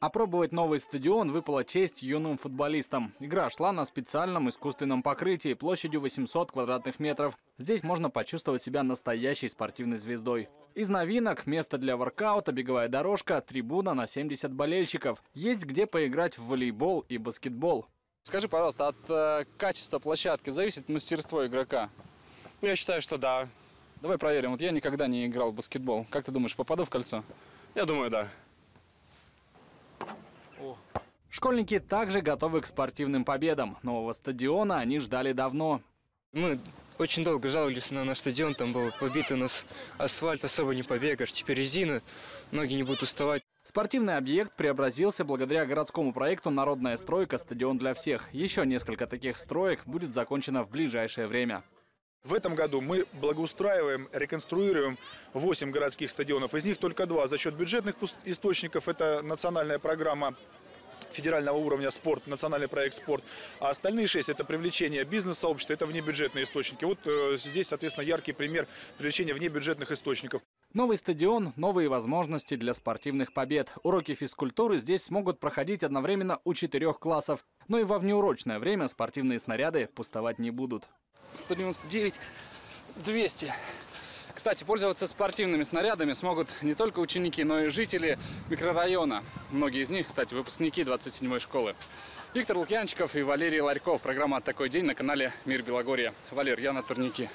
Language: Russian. Опробовать новый стадион выпала честь юным футболистам. Игра шла на специальном искусственном покрытии площадью 800 квадратных метров. Здесь можно почувствовать себя настоящей спортивной звездой. Из новинок – место для воркаута, беговая дорожка, трибуна на 70 болельщиков. Есть где поиграть в волейбол и баскетбол. Скажи, пожалуйста, от качества площадки зависит мастерство игрока? Я считаю, что да. Давай проверим. Вот я никогда не играл в баскетбол. Как ты думаешь, попаду в кольцо? Я думаю, да. Школьники также готовы к спортивным победам. Нового стадиона они ждали давно. Мы очень долго жаловались на наш стадион. Там был побит у нас асфальт, особо не побегаешь. Теперь резина, ноги не будут уставать. Спортивный объект преобразился благодаря городскому проекту «Народная стройка. Стадион для всех». Еще несколько таких строек будет закончено в ближайшее время. В этом году мы благоустраиваем, реконструируем 8 городских стадионов. Из них только 2 за счет бюджетных источников. Это национальная программа федерального уровня «Спорт», национальный проект «Спорт». А остальные 6 – это привлечение бизнес-сообщества, это внебюджетные источники. Вот здесь, соответственно, яркий пример привлечения внебюджетных источников. Новый стадион – новые возможности для спортивных побед. Уроки физкультуры здесь смогут проходить одновременно у 4 классов. Но и во внеурочное время спортивные снаряды пустовать не будут. 199 200. Кстати, пользоваться спортивными снарядами смогут не только ученики, но и жители микрорайона. Многие из них, кстати, выпускники 27-й школы. Виктор Лукьянчиков и Валерий Ларьков. Программа «Такой день» на канале «Мир Белогорья». Валер, я на турнике.